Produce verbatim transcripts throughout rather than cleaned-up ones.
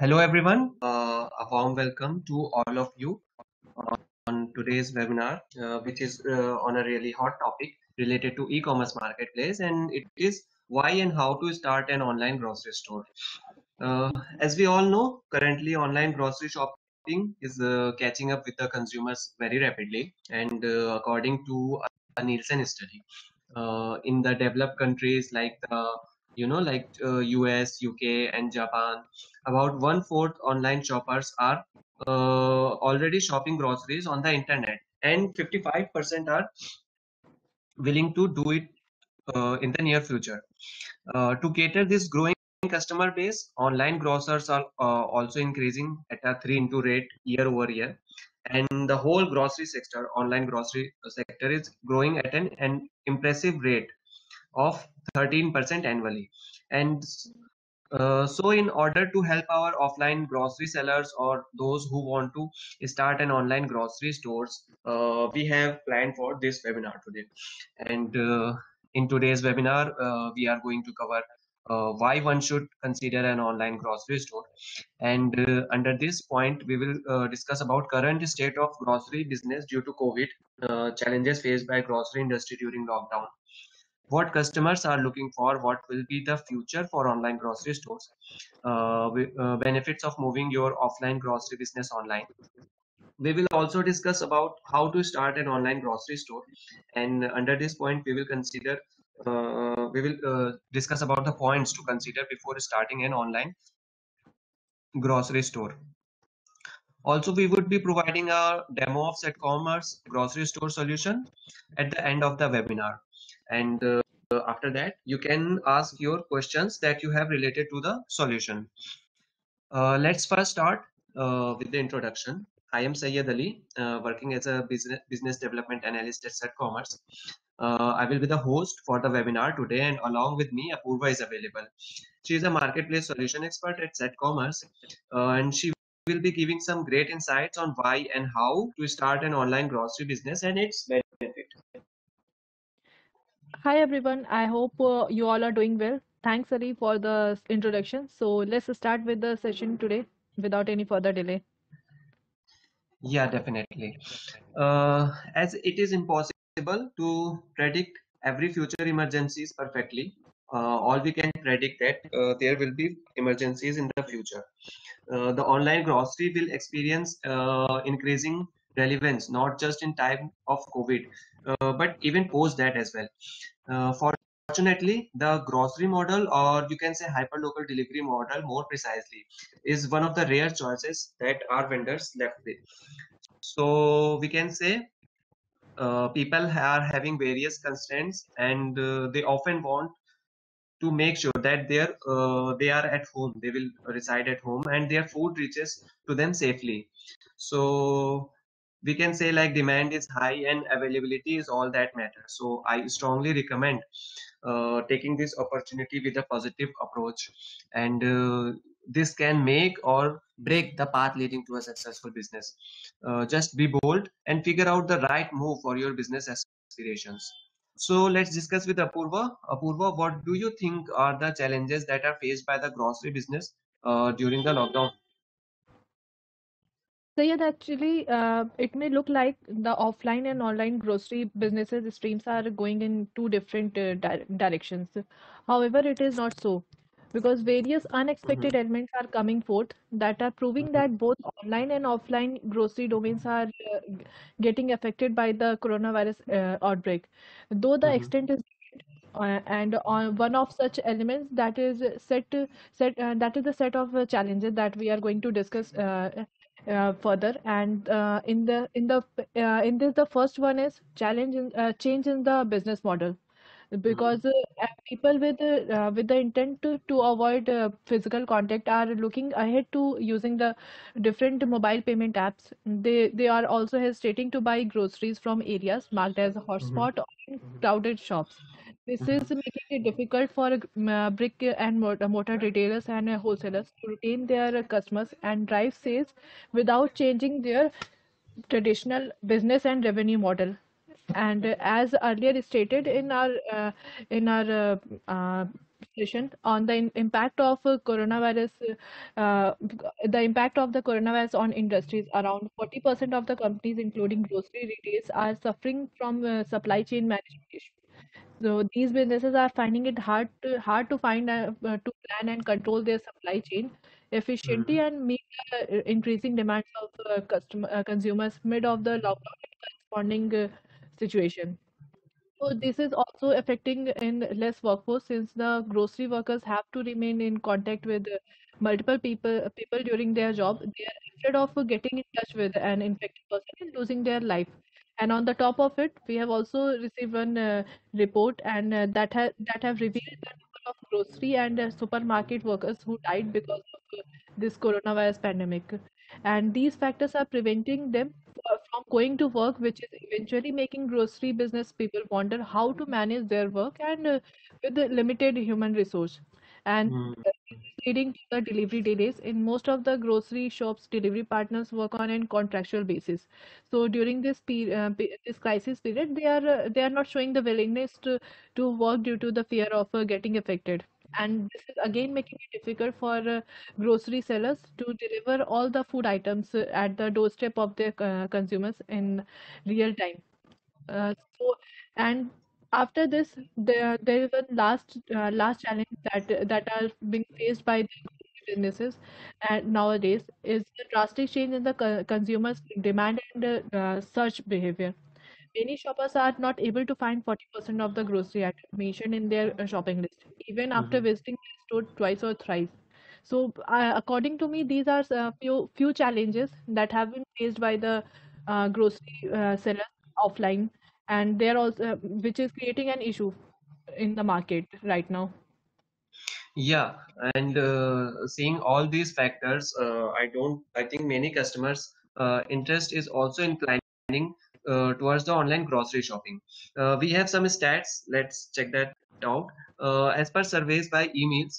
Hello everyone, uh, a warm welcome to all of you on today's webinar, uh, which is uh, on a really hot topic related to e-commerce marketplace, and it is why and how to start an online grocery store. Uh, as we all know, currently online grocery shopping is uh, catching up with the consumers very rapidly, and uh, according to a Nielsen study, uh, in the developed countries like the you know, like uh, U S, U K, and Japan, about one fourth online shoppers are uh, already shopping groceries on the internet, and fifty-five percent are willing to do it uh, in the near future. Uh, to cater this growing customer base, online grocers are uh, also increasing at a three into rate year over year, and the whole grocery sector, online grocery sector, is growing at an, an impressive rate of thirteen percent annually. And uh, so in order to help our offline grocery sellers or those who want to start an online grocery stores, uh, we have planned for this webinar today. And uh, in today's webinar, uh, we are going to cover uh, why one should consider an online grocery store. And uh, under this point, we will uh, discuss about current state of grocery business due to COVID, uh, challenges faced by grocery industry during lockdown, what customers are looking for, what will be the future for online grocery stores, uh, uh, benefits of moving your offline grocery business online. We will also discuss about how to start an online grocery store, and under this point we will consider uh, we will uh, discuss about the points to consider before starting an online grocery store. Also, we would be providing a demo of CedCommerce grocery store solution at the end of the webinar, and uh, after that you can ask your questions that you have related to the solution. Uh, let's first start uh, with the introduction. I am Syed Ali, uh, working as a business, business development analyst at CedCommerce. Uh, I will be the host for the webinar today, and along with me, Apurva is available. She is a marketplace solution expert at CedCommerce, uh, and she will be giving some great insights on why and how to start an online grocery business and its benefit. Hi everyone, I hope uh, you all are doing well. Thanks Ali for the introduction. So let's start with the session today without any further delay. Yeah, definitely. Uh, as it is impossible to predict every future emergencies perfectly, uh, all we can predict that uh, there will be emergencies in the future. Uh, the online grocery will experience uh, increasing relevance, not just in time of COVID, uh, but even post that as well. Uh, fortunately, the grocery model, or you can say hyperlocal delivery model more precisely, is one of the rare choices that our vendors left with. So we can say uh, people are having various constraints, and uh, they often want to make sure that they're, uh, they are at home, they will reside at home, and their food reaches to them safely. So we can say like demand is high and availability is all that matters. So I strongly recommend uh, taking this opportunity with a positive approach, and uh, this can make or break the path leading to a successful business. Uh, just be bold and figure out the right move for your business aspirations. So let's discuss with Apurva. Apurva, what do you think are the challenges that are faced by the grocery business uh, during the lockdown? So yeah, actually, uh, it may look like the offline and online grocery businesses streams are going in two different uh, di directions. However, it is not so, because various unexpected mm-hmm. elements are coming forth that are proving mm-hmm. that both online and offline grocery domains are uh, getting affected by the coronavirus uh, outbreak, though the mm-hmm. extent is Uh, and on one of such elements that is set to set uh, that is the set of uh, challenges that we are going to discuss uh, uh, further. And uh, in the in the uh, in this the first one is challenge in, uh, change in the business model, because uh, people with uh, with the intent to, to avoid uh, physical contact are looking ahead to using the different mobile payment apps. They they are also hesitating to buy groceries from areas marked as a hotspot mm-hmm. or crowded shops. This mm-hmm. is making it difficult for uh, brick and mortar retailers and uh, wholesalers to retain their uh, customers and drive sales without changing their traditional business and revenue model. And uh, as earlier stated in our uh, in our uh, uh, session on the impact of coronavirus, uh, the impact of the coronavirus on industries. Around forty percent of the companies, including grocery retailers, are suffering from uh, supply chain management issues. So these businesses are finding it hard to, hard to find uh, to plan and control their supply chain efficiently mm-hmm. and meet the uh, increasing demands of uh, customer uh, consumers mid of the lockdown and corresponding uh, situation. So this is also affecting in less workforce, since the grocery workers have to remain in contact with multiple people people during their job. They are afraid of getting in touch with an infected person and losing their life. And on the top of it, we have also received one uh, report, and uh, that ha that have revealed the number of grocery and uh, supermarket workers who died because of uh, this coronavirus pandemic. And these factors are preventing them f from going to work, which is eventually making grocery business people wonder how to manage their work and uh, with the limited human resource. And uh, leading to the delivery delays. In most of the grocery shops, delivery partners work on a contractual basis. So during this pe uh, pe this crisis period, they are uh, they are not showing the willingness to to work due to the fear of uh, getting affected. And this is again making it difficult for uh, grocery sellers to deliver all the food items uh, at the doorstep of their uh, consumers in real time. Uh, so and After this, there there is a last uh, last challenge that that are being faced by the businesses and nowadays is the drastic change in the co consumers' demand and uh, search behavior. Many shoppers are not able to find forty percent of the grocery item mentioned in their uh, shopping list, even mm-hmm. after visiting the store twice or thrice. So, uh, according to me, these are uh, few few challenges that have been faced by the uh, grocery uh, sellers offline. And they're also, which is creating an issue in the market right now. Yeah, and uh, seeing all these factors, uh, I don't. I think many customers' uh, interest is also inclining uh, towards the online grocery shopping. Uh, we have some stats. Let's check that out. Uh, as per surveys by emails,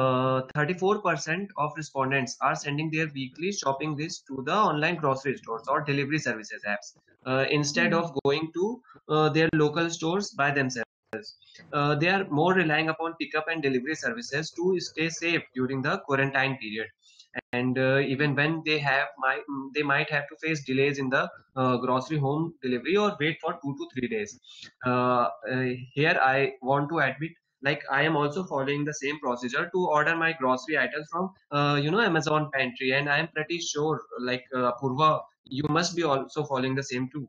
uh, thirty-four percent of respondents are sending their weekly shopping list to the online grocery stores or delivery services apps. Uh, instead of going to uh, their local stores by themselves. Uh, they are more relying upon pickup and delivery services to stay safe during the quarantine period. And uh, even when they have, might, they might have to face delays in the uh, grocery home delivery or wait for two to three days. Uh, uh, here I want to admit, like I am also following the same procedure to order my grocery items from, uh, you know, Amazon Pantry. And I am pretty sure, like uh, Apurva, you must be also following the same too.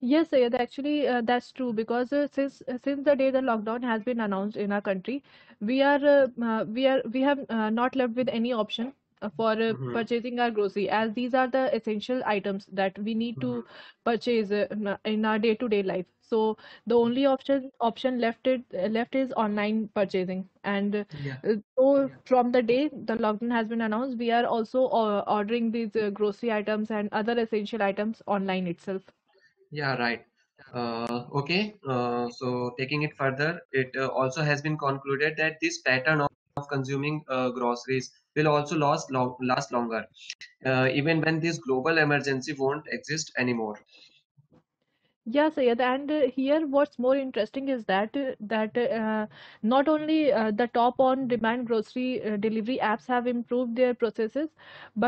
Yes, Syed, actually uh, that's true, because uh, since uh, since the day the lockdown has been announced in our country, we are uh, uh, we are we have uh, not left with any option uh, for uh, mm-hmm. purchasing our grocery, as these are the essential items that we need mm-hmm. to purchase uh, in our day-to-day life. So the only option option left it left is online purchasing, and yeah. so from the day the lockdown has been announced, we are also uh, ordering these uh, grocery items and other essential items online itself. Yeah, right. Uh, okay. Uh, so taking it further, it uh, also has been concluded that this pattern of of consuming uh, groceries will also last lo last longer, uh, even when this global emergency won't exist anymore. Yeah, Syed, and uh, here what's more interesting is that uh, that uh, not only uh, the top on demand grocery uh, delivery apps have improved their processes,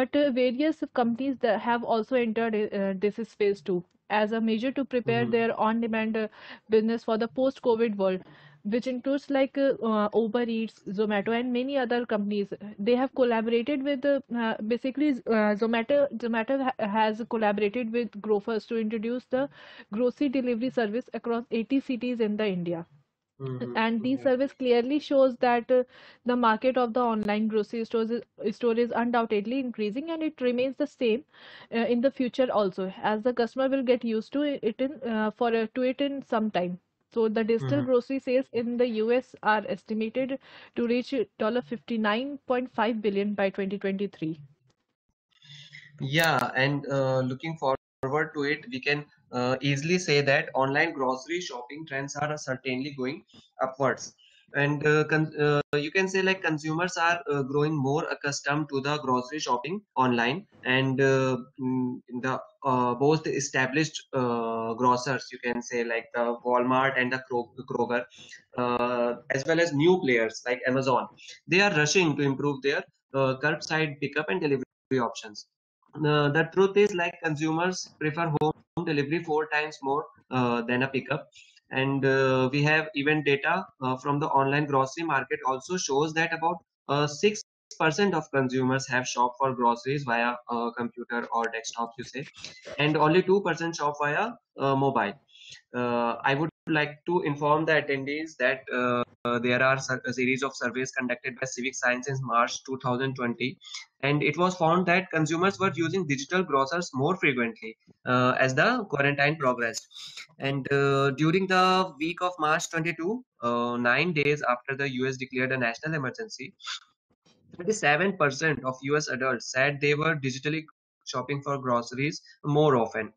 but uh, various companies that have also entered uh, this space too, as a measure to prepare mm-hmm. their on demand uh, business for the post COVID world, which includes like uh, uh, Uber Eats, Zomato, and many other companies. They have collaborated with, uh, uh, basically, uh, Zomato, Zomato ha has collaborated with Grofers to introduce the grocery delivery service across eighty cities in the India. Mm-hmm. And this mm-hmm. service clearly shows that uh, the market of the online grocery stores is, store is undoubtedly increasing, and it remains the same uh, in the future also, as the customer will get used to it in, uh, for, uh, to it in some time. So the digital mm-hmm. grocery sales in the U S are estimated to reach fifty-nine point five billion dollars by twenty twenty-three. Yeah, and uh, looking forward to it, we can uh, easily say that online grocery shopping trends are certainly going upwards. And uh, uh, you can say like consumers are uh, growing more accustomed to the grocery shopping online, and uh, the uh, both established uh, grocers, you can say like the Walmart and the Kroger, uh, as well as new players like Amazon, they are rushing to improve their uh, curbside pickup and delivery options. Uh, the truth is like consumers prefer home delivery four times more uh, than a pickup. And uh, we have event data uh, from the online grocery market also shows that about uh, six percent of consumers have shopped for groceries via uh, computer or desktop, you say, and only two percent shop via uh, mobile. Uh, I would like to inform the attendees that uh, uh, there are a series of surveys conducted by Civic Science in March two thousand twenty, and it was found that consumers were using digital grocers more frequently uh, as the quarantine progressed. And uh, during the week of March twenty-second, uh, nine days after the U S declared a national emergency, thirty-seven percent of U S adults said they were digitally shopping for groceries more often.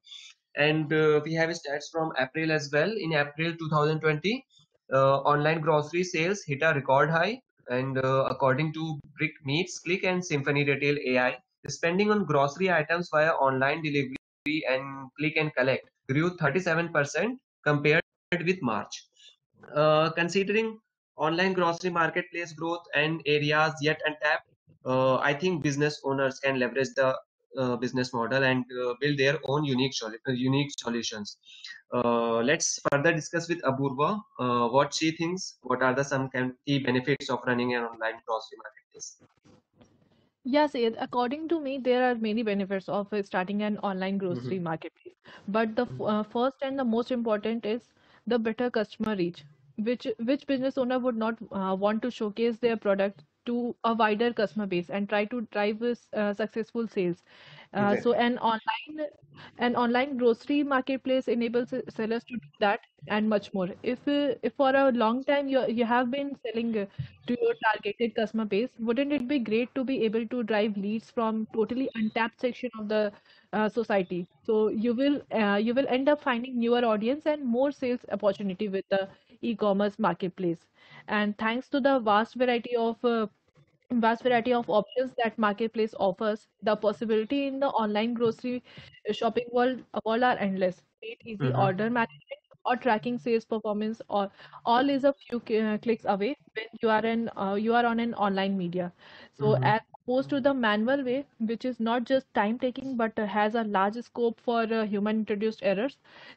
And uh, we have stats from April as well. In April two thousand twenty, uh, online grocery sales hit a record high, and uh, according to Brick Meets Click and Symphony Retail A I, spending on grocery items via online delivery and click and collect grew thirty-seven percent compared with March. Uh, considering online grocery marketplace growth and areas yet untapped, uh, I think business owners can leverage the Uh, business model and uh, build their own unique unique solutions. Uh, let's further discuss with Apurva uh, what she thinks. What are the some key benefits of running an online grocery marketplace? Yes, according to me, there are many benefits of starting an online grocery mm-hmm. marketplace. But the uh, first and the most important is the better customer reach, which which business owner would not uh, want to showcase their product to a wider customer base and try to drive uh, successful sales. Uh, okay. So an online an online grocery marketplace enables sellers to do that and much more. If if for a long time you you have been selling to your targeted customer base, wouldn't it be great to be able to drive leads from totally untapped section of the uh, society? So you will uh, you will end up finding newer audience and more sales opportunity with the e-commerce marketplace. And thanks to the vast variety of uh, vast variety of options that marketplace offers, the possibility in the online grocery shopping world all are endless. It easy mm-hmm. order management or tracking sales performance, or all is a few clicks away when you are in uh, you are on an online media. So mm-hmm. as opposed to the manual way, which is not just time taking but has a large scope for uh, human introduced errors,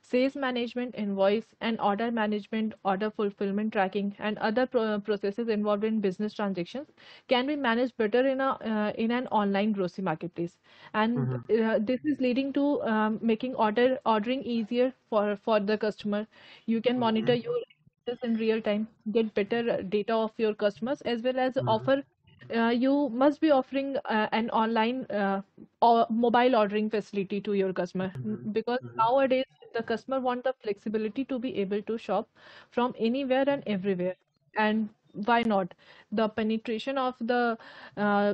sales management, invoice and order management, order fulfillment tracking and other pro processes involved in business transactions can be managed better in a uh, in an online grocery marketplace. And mm-hmm. uh, this is leading to um, making order ordering easier for for the customer. You can mm-hmm. monitor your expenses in real time, get better data of your customers, as well as mm-hmm. offer Uh, you must be offering uh, an online uh, or mobile ordering facility to your customer, mm-hmm. because mm-hmm. nowadays the customer wants the flexibility to be able to shop from anywhere and everywhere. And why not? The penetration of the uh,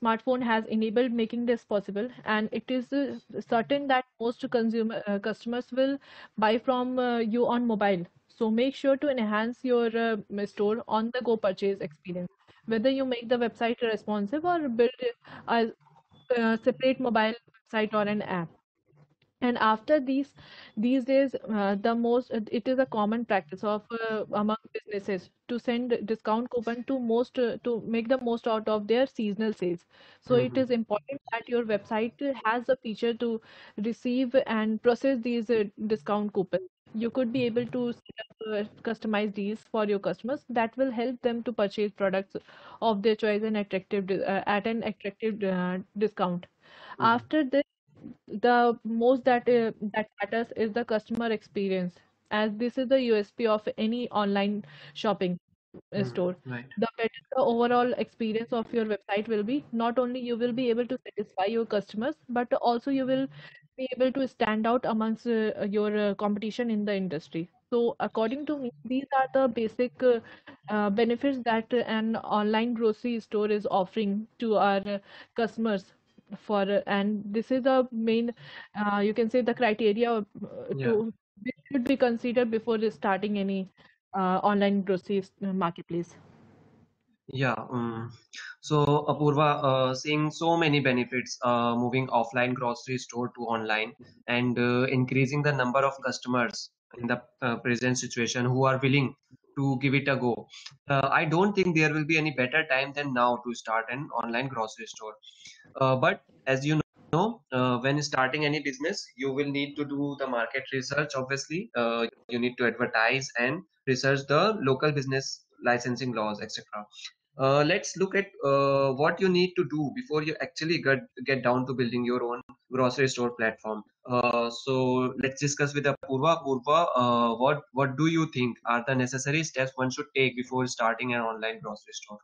smartphone has enabled making this possible, and it is uh, certain that most consumer uh, customers will buy from uh, you on mobile. So make sure to enhance your uh, store on the go purchase experience, whether you make the website responsive or build a, a separate mobile website or an app. And after these these days, uh, the most it is a common practice of uh, among businesses to send discount coupon to most uh, to make the most out of their seasonal sales. So mm-hmm. it is important that your website has a feature to receive and process these uh, discount coupons. You could be able to set up uh, customized deals for your customers that will help them to purchase products of their choice and attractive uh, at an attractive uh, discount. Mm-hmm. After this, the most that uh, that matters is the customer experience, as this is the U S P of any online shopping mm-hmm. store. Right. The better the overall experience of your website will be, not only you will be able to satisfy your customers, but also you will be able to stand out amongst uh, your uh, competition in the industry. So according to me, these are the basic uh, uh, benefits that uh, an online grocery store is offering to our uh, customers for uh, and this is the main uh, you can say the criteria uh, yeah. to, which should be considered before starting any uh, online grocery marketplace. Yeah. Um, so Apurva, uh, seeing so many benefits, uh, moving offline grocery store to online and uh, increasing the number of customers in the uh, present situation who are willing to give it a go. Uh, I don't think there will be any better time than now to start an online grocery store. Uh, but as you know, uh, when starting any business, you will need to do the market research, obviously. Uh, you need to advertise and research the local business licensing laws, et cetera. Uh, let's look at uh, what you need to do before you actually get, get down to building your own grocery store platform. Uh, so let's discuss with Apurva. Apurva, uh, what, what do you think are the necessary steps one should take before starting an online grocery store?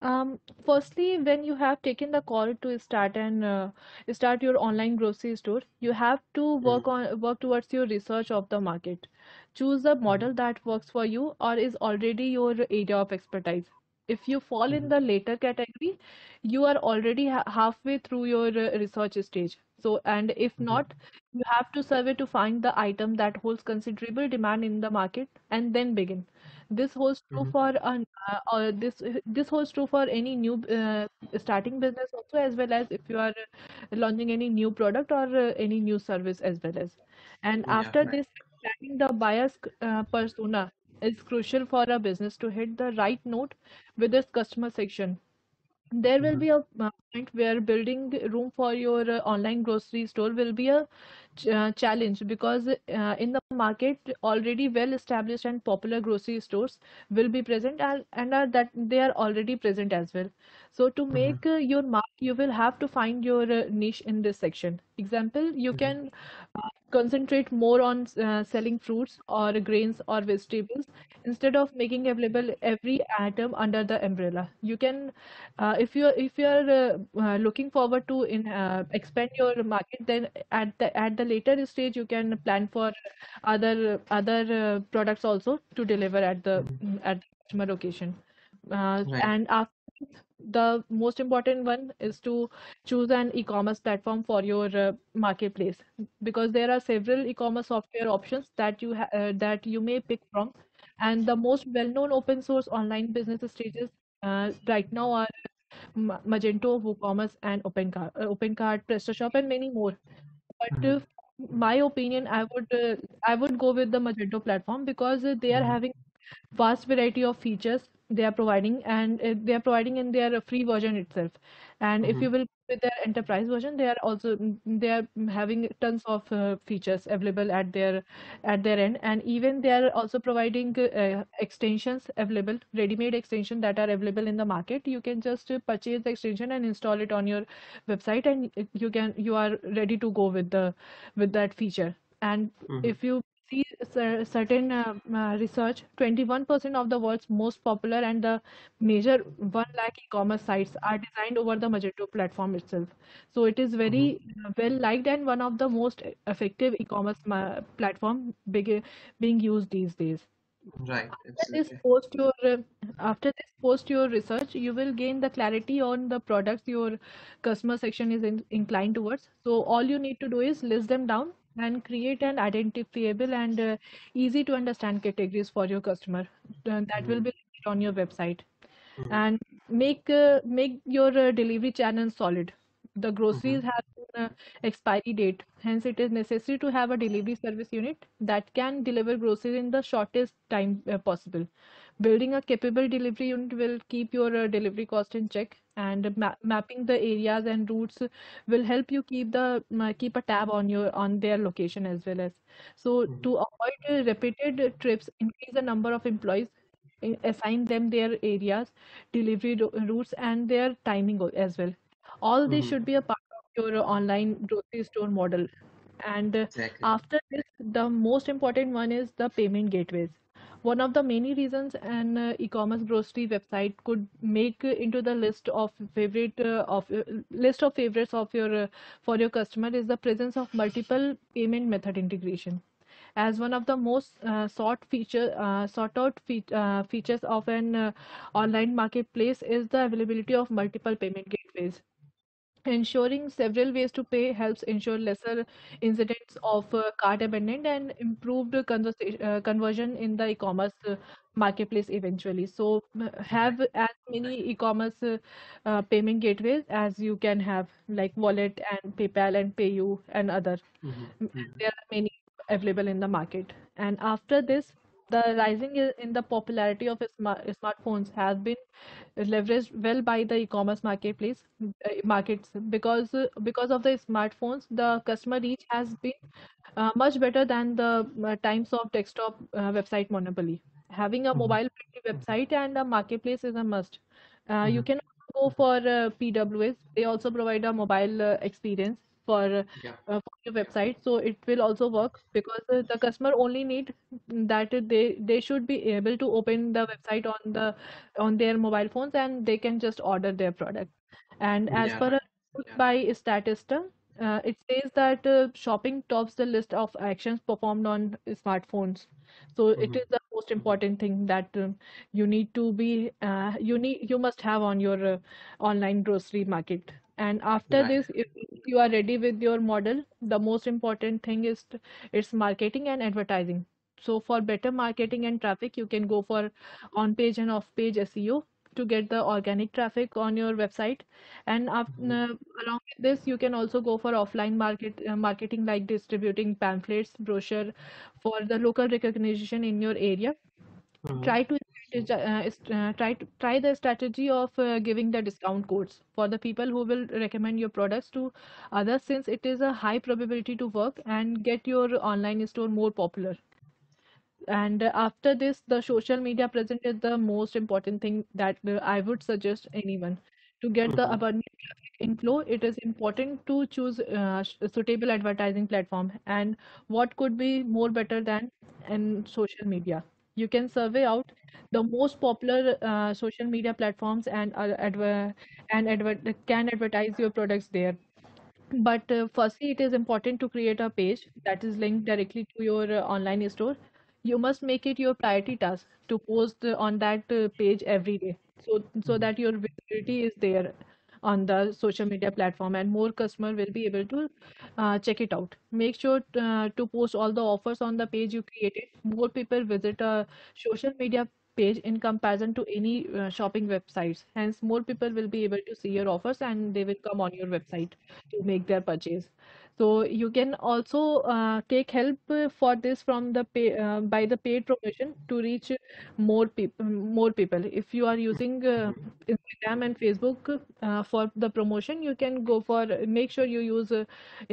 Um, firstly, when you have taken the call to start and uh, start your online grocery store, you have to work mm-hmm. on work towards your research of the market. Choose a model that works for you or is already your area of expertise. If you fall in the latter category, you are already ha halfway through your research stage. So, and if not, you have to survey to find the item that holds considerable demand in the market and then begin. This holds true mm-hmm. for an, uh, or this this holds true for any new uh, starting business also, as well as if you are launching any new product or uh, any new service as well as. And yeah, after right. this, planning the buyer's uh, persona is crucial for a business to hit the right note with its customer section. There will be a point where building room for your uh, online grocery store will be a ch uh, challenge, because uh, in the market already well established and popular grocery stores will be present, and, and are that they are already present as well. So to make uh, your mark, you will have to find your uh, niche in this section. Example, you can uh, concentrate more on uh, selling fruits or grains or vegetables instead of making available every item under the umbrella. You can, uh, if you if you are uh, uh, looking forward to in uh, expand your market, then at the at the later stage you can plan for other other uh, products also to deliver at the at the customer location. Uh, right. And after. The most important one is to choose an e-commerce platform for your uh, marketplace, because there are several e-commerce software options that you ha uh, that you may pick from, and the most well-known open source online business stages uh, right now are Magento, WooCommerce, and OpenCard, uh, OpenCard, PrestaShop, and many more. But uh, my opinion, I would uh, I would go with the Magento platform, because uh, they are having vast variety of features they are providing, and uh, they are providing in their free version itself. And mm-hmm. if you will with their enterprise version, they are also they are having tons of uh, features available at their at their end, and even they are also providing uh, extensions available, ready-made extension that are available in the market. You can just uh, purchase the extension and install it on your website, and you can you are ready to go with the with that feature. And mm-hmm. if you see certain uh, uh, research, twenty-one percent of the world's most popular and the major one lakh e-commerce sites are designed over the Magento platform itself. So it is very mm-hmm. well liked and one of the most effective e-commerce platform big, being used these days. Right. After this, post your uh, after this post your research, you will gain the clarity on the products your customer section is in, inclined towards. So all you need to do is list them down and create an identifiable and uh, easy to understand categories for your customer uh, that will be listed on your website. Mm-hmm. And make uh, make your uh, delivery channels solid. The groceries mm-hmm. have an uh, expiry date, hence it is necessary to have a delivery service unit that can deliver groceries in the shortest time uh, possible. Building a capable delivery unit will keep your uh, delivery cost in check, and ma mapping the areas and routes will help you keep the uh, keep a tab on your on their location as well as. So mm-hmm. to avoid uh, repeated uh, trips, increase the number of employees, assign them their areas, delivery routes, and their timing as well. All this mm-hmm. should be a part of your online grocery store model. And uh, exactly. after this, the most important one is the payment gateways. One of the many reasons an uh, e-commerce grocery website could make uh, into the list of favorite uh, of uh, list of favorites of your uh, for your customer is the presence of multiple payment method integration. As one of the most uh, sought feature, uh, sought out fe uh, features of an uh, online marketplace is the availability of multiple payment gateways. Ensuring several ways to pay helps ensure lesser incidents of uh, cart abandonment and improved uh, conversion in the e-commerce uh, marketplace eventually. So have as many e-commerce uh, uh, payment gateways as you can have, like Wallet and PayPal and PayU and other. Mm-hmm. Mm-hmm. There are many available in the market. And after this, the rising in the popularity of smart smartphones has been leveraged well by the e-commerce marketplace markets because because of the smartphones, the customer reach has been uh, much better than the times of desktop uh, website monopoly. Having a mobile website and a marketplace is a must. Uh, you can go for uh, P W S. They also provide a mobile uh, experience for, yeah. uh, for your website, so it will also work because uh, the customer only need that they they should be able to open the website on the on their mobile phones and they can just order their product. And as yeah. per a yeah. by Statista, uh, it says that uh, shopping tops the list of actions performed on smartphones. So mm-hmm. it is the most important thing that um, you need to be uh, you need you must have on your uh, online grocery market. And after right. this, if you are ready with your model, the most important thing is it's marketing and advertising. So for better marketing and traffic, you can go for on-page and off-page S E O to get the organic traffic on your website. And after, mm-hmm. uh, along with this, you can also go for offline market uh, marketing, like distributing pamphlets, brochure for the local recognition in your area. Mm-hmm. Try to Uh, uh, try to try the strategy of uh, giving the discount codes for the people who will recommend your products to others, since it is a high probability to work and get your online store more popular. And uh, after this, the social media present is the most important thing that uh, I would suggest anyone to get the abundant traffic inflow. It is important to choose uh, suitable advertising platform, and what could be more better than in social media. You can survey out the most popular uh, social media platforms and uh, adver and adver can advertise your products there. But uh, firstly, it is important to create a page that is linked directly to your uh, online store. You must make it your priority task to post uh, on that uh, page every day, so so that your visibility is there on the social media platform and more customer will be able to uh, check it out. Make sure uh, to post all the offers on the page you created. More people visit a social media page in comparison to any uh, shopping websites. Hence, more people will be able to see your offers and they will come on your website to make their purchase. So you can also uh, take help for this from the pay, uh, by the paid promotion to reach more people. More people. If you are using uh, Instagram and Facebook uh, for the promotion, you can go for make sure you use uh,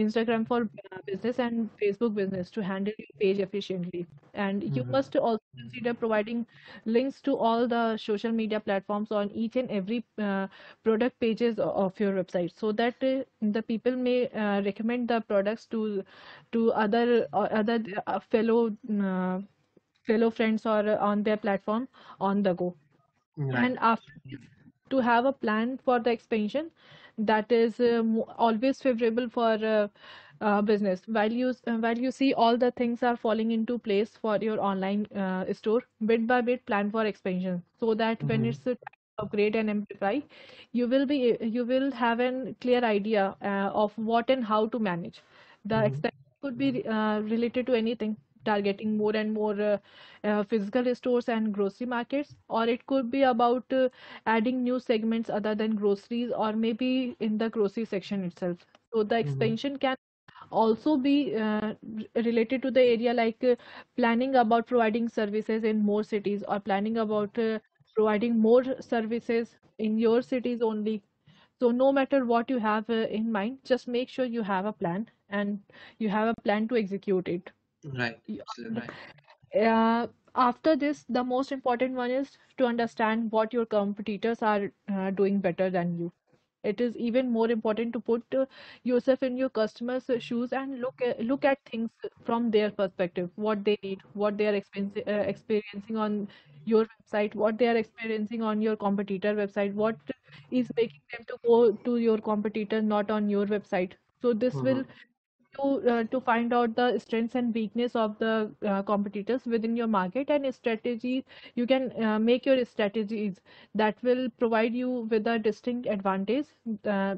Instagram for business and Facebook business to handle your page efficiently. And you mm-hmm. must also consider providing links to all the social media platforms on each and every uh, product pages of your website, so that uh, the people may uh, recommend the products to to other or other uh, fellow uh, fellow friends or uh, on their platform on the go. Right. And after this, to have a plan for the expansion that is uh, always favorable for uh, uh, business. While you uh, while you see all the things are falling into place for your online uh, store, bit by bit plan for expansion, so that mm-hmm. when it's uh, upgrade and amplify, you will be you will have a clear idea uh, of what and how to manage the mm-hmm. expense. Could be uh, related to anything, targeting more and more uh, uh, physical stores and grocery markets, or it could be about uh, adding new segments other than groceries, or maybe in the grocery section itself. So the expansion mm-hmm. can also be uh, related to the area, like uh, planning about providing services in more cities, or planning about uh, providing more services in your cities only. So no matter what you have uh, in mind, just make sure you have a plan and you have a plan to execute it. Right. right. Uh, after this, the most important one is to understand what your competitors are uh, doing better than you. It is even more important to put uh, yourself in your customers' shoes and look at, look at things from their perspective, what they need, what they are experiencing, uh, experiencing on your website, what they are experiencing on your competitor website, what is making them to go to your competitor, not on your website. So this mm-hmm. will to uh, to find out the strengths and weakness of the uh, competitors within your market, and strategies you can uh, make your strategies that will provide you with a distinct advantage, uh,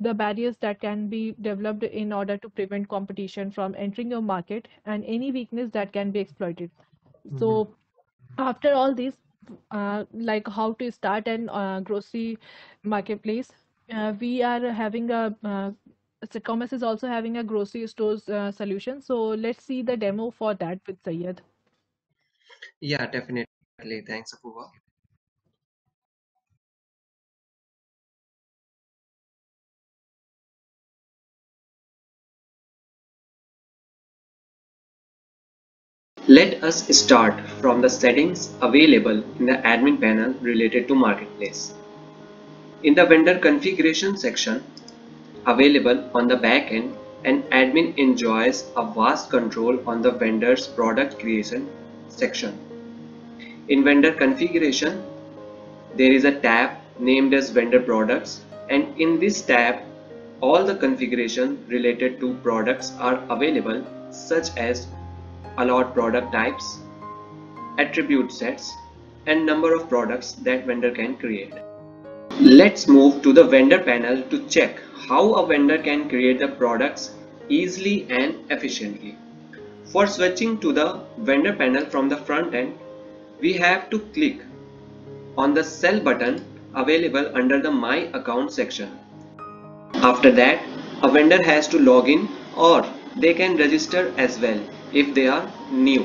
the barriers that can be developed in order to prevent competition from entering your market, and any weakness that can be exploited. Mm-hmm. So after all these, uh, like how to start an uh, grocery marketplace, uh, we are having a uh, CedCommerce is also having a grocery stores uh, solution. So let's see the demo for that with Syed. Yeah, definitely. Thanks, Apurva. Let us start from the settings available in the admin panel related to marketplace. In the vendor configuration section, available on the back end, and admin enjoys a vast control on the vendor's product creation section. In vendor configuration, there is a tab named as vendor products, and in this tab, all the configuration related to products are available, such as allowed product types, attribute sets, and number of products that vendor can create. Let's move to the vendor panel to check how a vendor can create the products easily and efficiently. For switching to the vendor panel from the front end, we have to click on the sell button available under the My Account section. After that, a vendor has to log in, or they can register as well if they are new.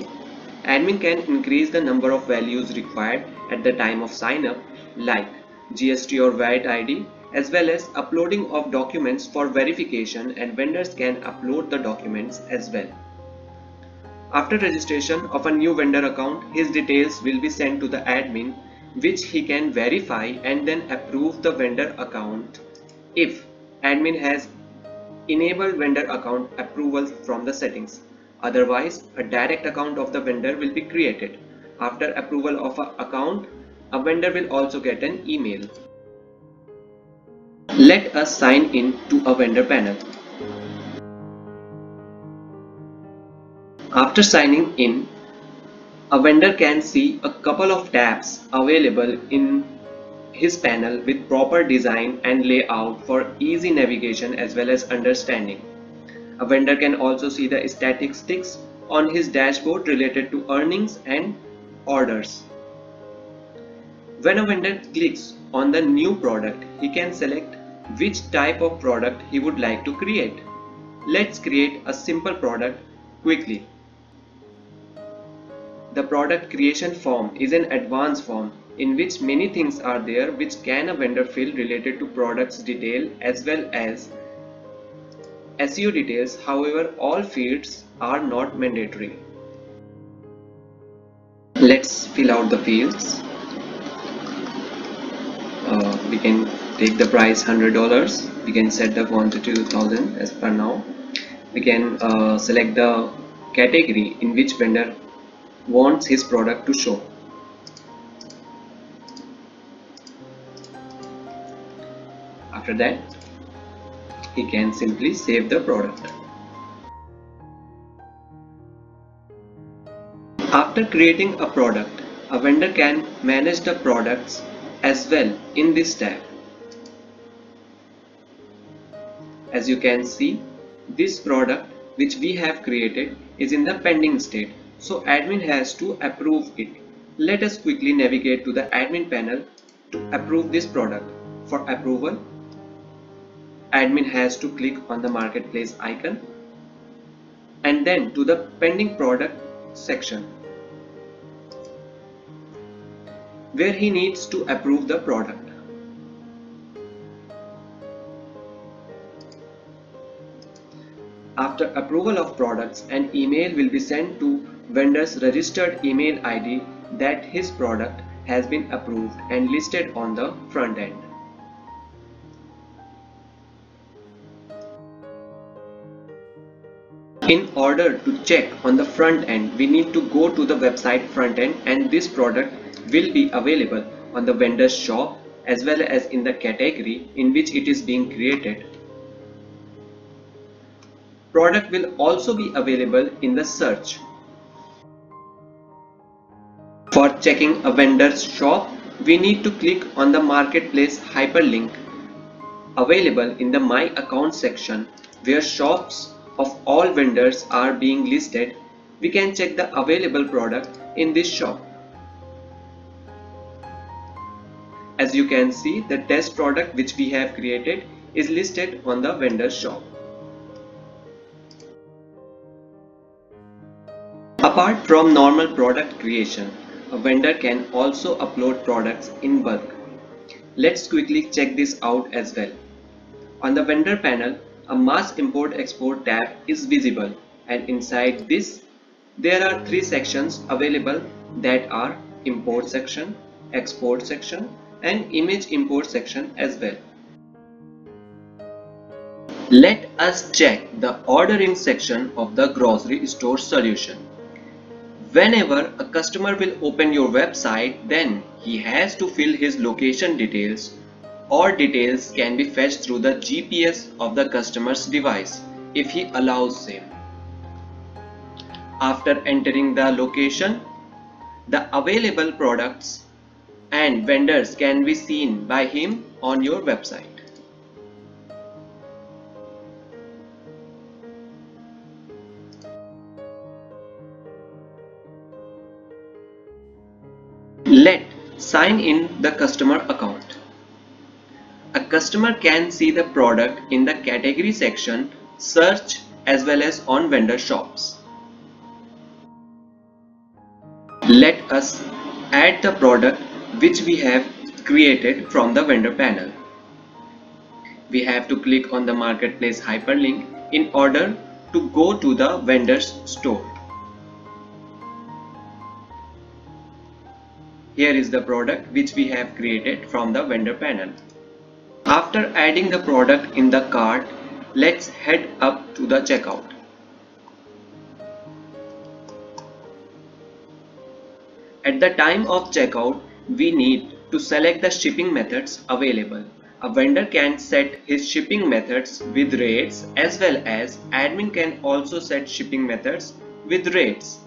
Admin can increase the number of values required at the time of sign up, like G S T or V A T I D, as well as uploading of documents for verification, and vendors can upload the documents as well. After registration of a new vendor account, his details will be sent to the admin, which he can verify and then approve the vendor account if admin has enabled vendor account approval from the settings. Otherwise, a direct account of the vendor will be created. After approval of an account, a vendor will also get an email. Let us sign in to a vendor panel. After signing in, a vendor can see a couple of tabs available in his panel with proper design and layout for easy navigation as well as understanding. A vendor can also see the statistics on his dashboard related to earnings and orders. When a vendor clicks on the new product, he can select which type of product he would like to create. Let's create a simple product quickly. The product creation form is an advanced form in which many things are there which can a vendor fill related to products detail as well as S E O details. However, all fields are not mandatory. Let's fill out the fields. Uh, we can take the price one hundred dollars, we can set the quantity two thousand as per now. We can uh, select the category in which vendor wants his product to show. After that, he can simply save the product. After creating a product, a vendor can manage the products as well in this tab. As you can see, this product which we have created is in the pending state, so admin has to approve it. Let us quickly navigate to the admin panel to approve this product. For approval, admin has to click on the marketplace icon and then to the pending product section, where he needs to approve the product. After approval of products, an email will be sent to vendor's registered email I D that his product has been approved and listed on the front end. In order to check on the front end, we need to go to the website front end, and this product will be available on the vendor's shop as well as in the category in which it is being created. product will also be available in the search. For checking a vendor's shop, we need to click on the marketplace hyperlink available in the My Account section, where shops of all vendors are being listed. We can check the available product in this shop. As you can see, the test product which we have created is listed on the vendor shop. Apart from normal product creation, a vendor can also upload products in bulk. Let's quickly check this out as well. On the vendor panel, a mass import-export tab is visible, and inside this, there are three sections available that are import section, export section, and image import section as well. Let us check the ordering section of the grocery store solution. Whenever a customer will open your website, then he has to fill his location details, or details can be fetched through the G P S of the customer's device if he allows him. After entering the location, the available products and vendors can be seen by him on your website. Let sign in the customer account. A customer can see the product in the category section, search, as well as on vendor shops. Let us add the product which we have created from the vendor panel. We have to click on the marketplace hyperlink in order to go to the vendor's store. Here is the product which we have created from the vendor panel. After adding the product in the cart, let's head up to the checkout. At the time of checkout, we need to select the shipping methods available. A vendor can set his shipping methods with rates, as well as admin can also set shipping methods with rates.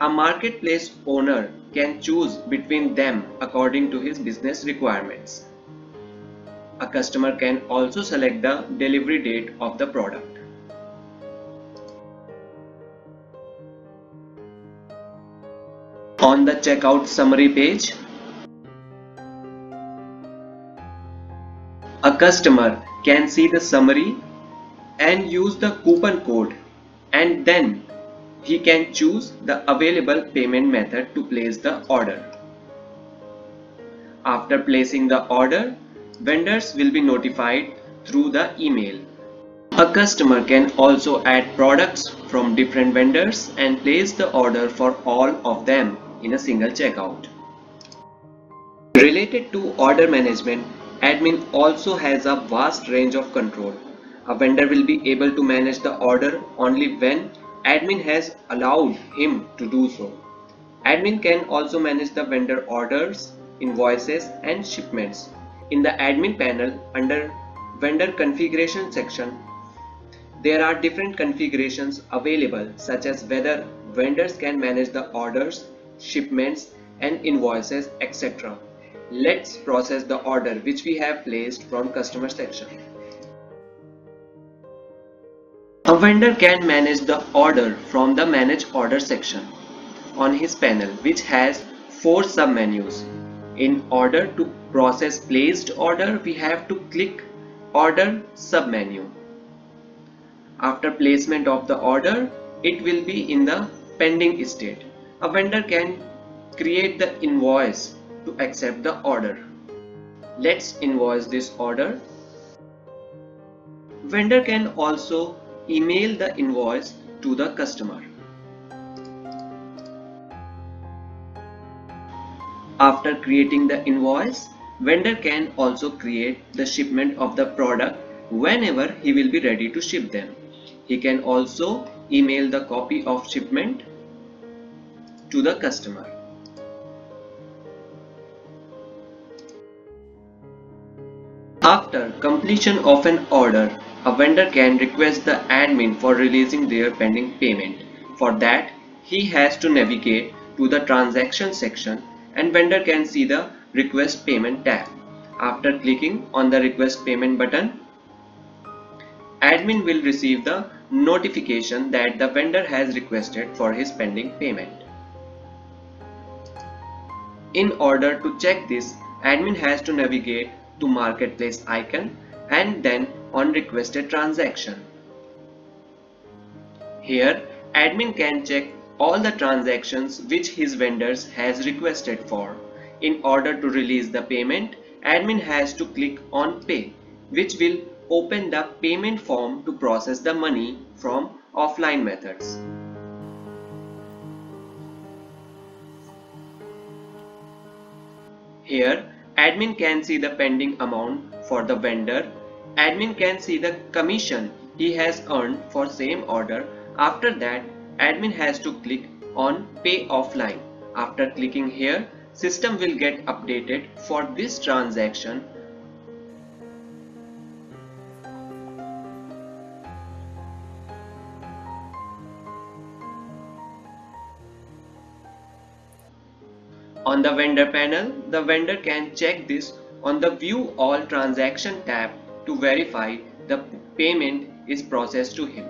A marketplace owner can choose between them according to his business requirements. A customer can also select the delivery date of the product. On the checkout summary page, a customer can see the summary and use the coupon code, and then he can choose the available payment method to place the order. After placing the order, vendors will be notified through the email. A customer can also add products from different vendors and place the order for all of them in a single checkout. Related to order management, admin also has a vast range of control. A vendor will be able to manage the order only when admin has allowed him to do so. Admin can also manage the vendor orders, invoices, and shipments. In the admin panel, under vendor configuration section, there are different configurations available, such as whether vendors can manage the orders, shipments, and invoices, et cetera. Let's process the order which we have placed from customer section. A vendor can manage the order from the manage order section on his panel, which has four submenus. In order to process placed order, we have to click Order submenu. After placement of the order, it will be in the pending state. A vendor can create the invoice to accept the order. Let's invoice this order. Vendor can also email the invoice to the customer. After creating the invoice, vendor can also create the shipment of the product whenever he will be ready to ship them. He can also email the copy of shipment to the customer. After completion of an order, A vendor can request the admin for releasing their pending payment. For that, he has to navigate to the transaction section and vendor can see the request payment tab. After clicking on the request payment button, admin will receive the notification that the vendor has requested for his pending payment. In order to check this, admin has to navigate to marketplace icon and then on requested transaction. Here, admin can check all the transactions which his vendors has requested for. In order to release the payment, admin has to click on Pay, which will open the payment form to process the money from offline methods. Here, admin can see the pending amount for the vendor. Admin can see the commission he has earned for same order. After that, admin has to click on Pay Offline. After clicking here, system will get updated for this transaction. On the vendor panel, the vendor can check this on the View All Transaction tab to verify the payment is processed to him.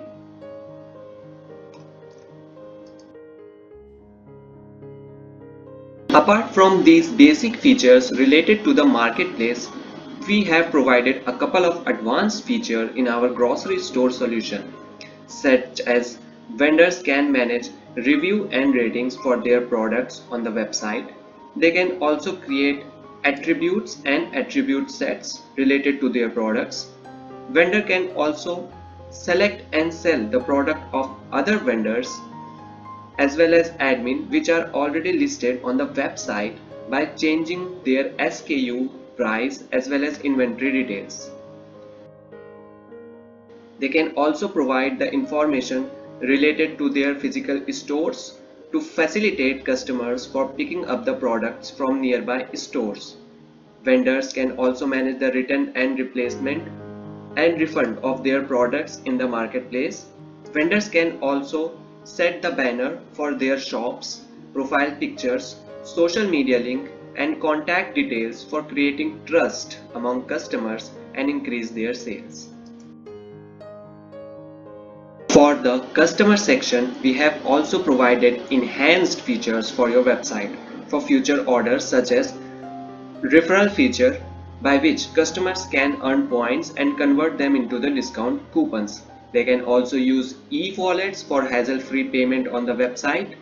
Apart from these basic features related to the marketplace, we have provided a couple of advanced features in our grocery store solution, such as vendors can manage review and ratings for their products on the website. They can also create attributes and attribute sets related to their products. Vendor can also select and sell the product of other vendors as well as admin, which are already listed on the website, by changing their S K U, price as well as inventory details. They can also provide the information related to their physical stores to facilitate customers for picking up the products from nearby stores. Vendors can also manage the return and replacement and refund of their products in the marketplace. Vendors can also set the banner for their shops, profile pictures, social media link, and contact details for creating trust among customers and increase their sales. For the customer section, we have also provided enhanced features for your website for future orders, such as referral feature, by which customers can earn points and convert them into the discount coupons. They can also use e-wallets for hassle-free payment on the website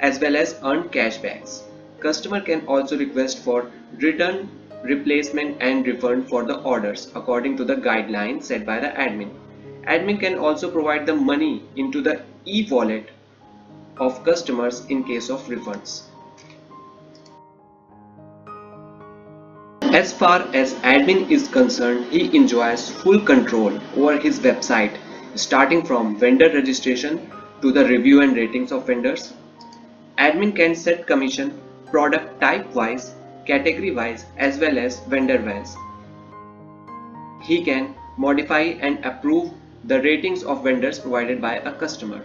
as well as earn cashbacks. Customer can also request for return, replacement and refund for the orders according to the guidelines set by the admin. Admin can also provide the money into the e-wallet of customers in case of refunds. As far as admin is concerned, he enjoys full control over his website, starting from vendor registration to the review and ratings of vendors. Admin can set commission product type wise, category wise as well as vendor wise. He can modify and approve the ratings of vendors provided by a customer.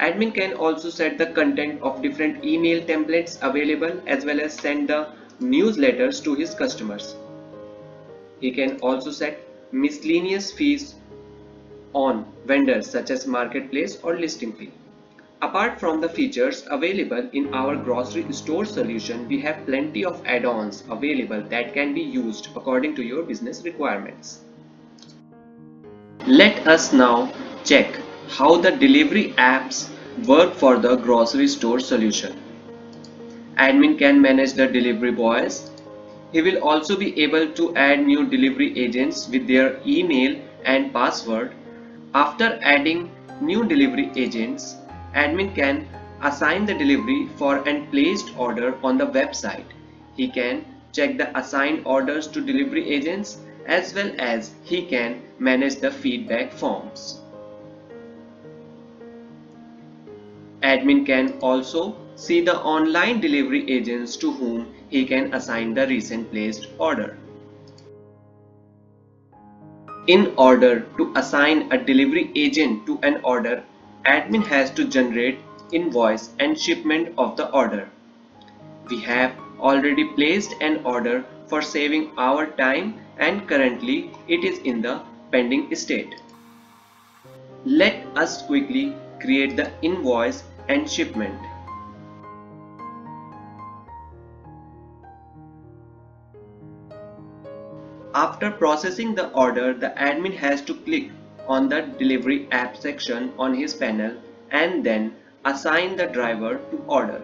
Admin can also set the content of different email templates available as well as send the newsletters to his customers. He can also set miscellaneous fees on vendors such as marketplace or listing fee. Apart from the features available in our grocery store solution, we have plenty of add-ons available that can be used according to your business requirements. Let us now check how the delivery apps work for the grocery store solution. Admin can manage the delivery boys. He will also be able to add new delivery agents with their email and password. After adding new delivery agents, admin can assign the delivery for an placed order on the website. He can check the assigned orders to delivery agents as well as he can manage the feedback forms. Admin can also see the online delivery agents to whom he can assign the recent placed order. In order to assign a delivery agent to an order, admin has to generate invoice and shipment of the order. We have already placed an order for saving our time and currently it is in the pending state. Let us quickly create the invoice and shipment. After processing the order, the admin has to click on the delivery app section on his panel and then assign the driver to order.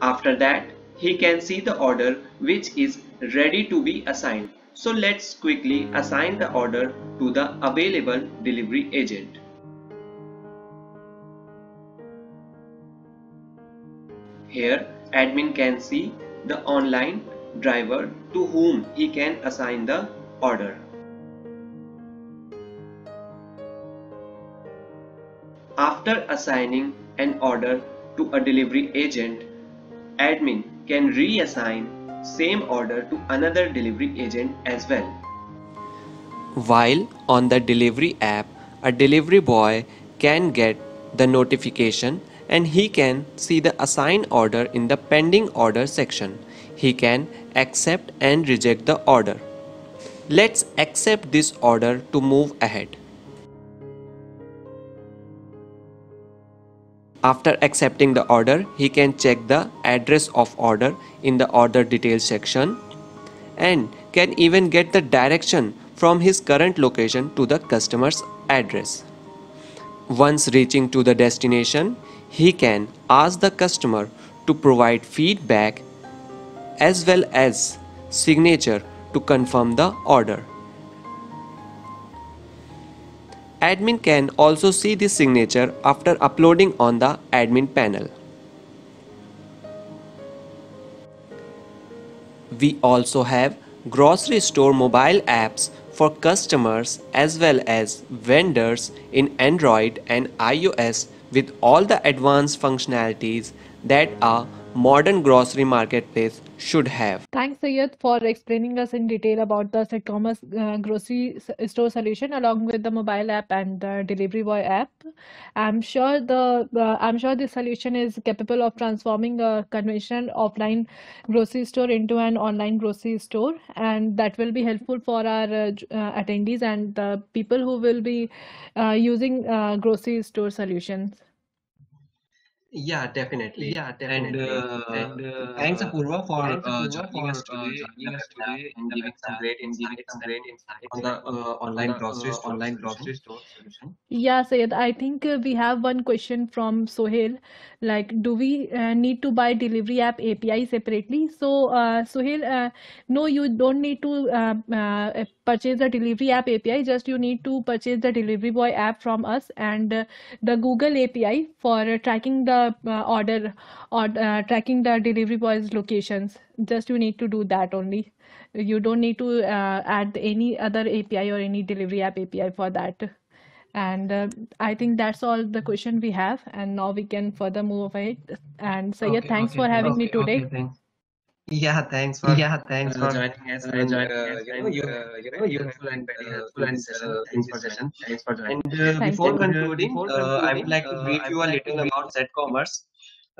After that, he can see the order which is ready to be assigned. So let's quickly assign the order to the available delivery agent. Here, admin can see the online driver to whom he can assign the order. After assigning an order to a delivery agent, admin can reassign same order to another delivery agent as well. While on the delivery app, a delivery boy can get the notification and he can see the assigned order in the pending order section. He can accept and reject the order. Let's accept this order to move ahead. After accepting the order, he can check the address of order in the order details section and can even get the direction from his current location to the customer's address. Once reaching to the destination, he can ask the customer to provide feedback as well as signature to confirm the order. Admin can also see the signature after uploading on the admin panel. We also have grocery store mobile apps for customers as well as vendors in Android and iOS with all the advanced functionalities that a modern grocery marketplace should have. Thanks, Syed, for explaining us in detail about the CedCommerce uh, grocery store solution along with the mobile app and the delivery boy app. I'm sure the uh, I'm sure this solution is capable of transforming a conventional offline grocery store into an online grocery store, and that will be helpful for our uh, uh, attendees and the people who will be uh, using uh, grocery store solutions. Yeah, definitely. Yeah, definitely. And, uh, and uh, thanks, Apurva, for uh, joining us today and giving some great insights on the uh, online grocery store. Online grocery store solution. Yeah, Syed. I think uh, we have one question from Sohail. Like, do we uh, need to buy delivery app A P I separately? So, uh, Sohail, uh, no, you don't need to uh, uh, purchase the delivery app A P I. Just you need to purchase the delivery boy app from us and uh, the Google A P I for uh, tracking the Uh, order or uh, tracking the delivery boy's locations. Just you need to do that only. You don't need to uh, add any other A P I or any delivery app A P I for that. And uh, I think that's all the question we have, and now we can further move ahead. And so okay, yeah, thanks okay, for having okay, me today. Okay, thanks. Yeah, thanks for yeah, thanks uh, for joining us. And, uh, you know, you uh, you know, you helpful and very helpful and information. Thanks for joining. And uh, before you. concluding, before uh, I would like to brief uh, you a little like about CedCommerce.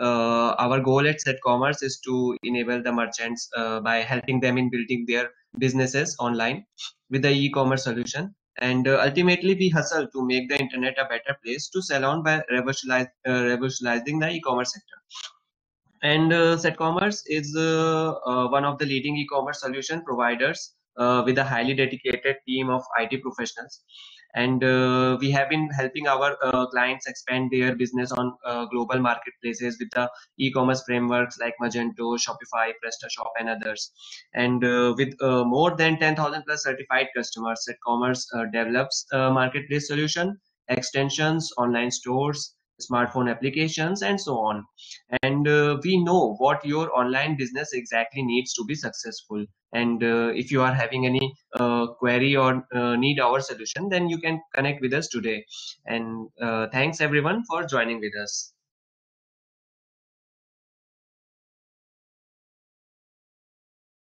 Uh, our goal at CedCommerce is to enable the merchants uh, by helping them in building their businesses online with the e-commerce solution. And uh, ultimately, we hustle to make the internet a better place to sell on by revolutionizing uh, revolutionizing the e-commerce sector. And uh, CedCommerce is uh, uh, one of the leading e-commerce solution providers uh, with a highly dedicated team of I T professionals. And uh, we have been helping our uh, clients expand their business on uh, global marketplaces with the e-commerce frameworks like Magento, Shopify, PrestaShop, and others. And uh, with uh, more than ten thousand plus certified customers, CedCommerce uh, develops uh, marketplace solution, extensions, online stores, smartphone applications, and so on. And uh, we know what your online business exactly needs to be successful. And uh, if you are having any uh, query or uh, need our solution, then you can connect with us today. And uh, thanks everyone for joining with us.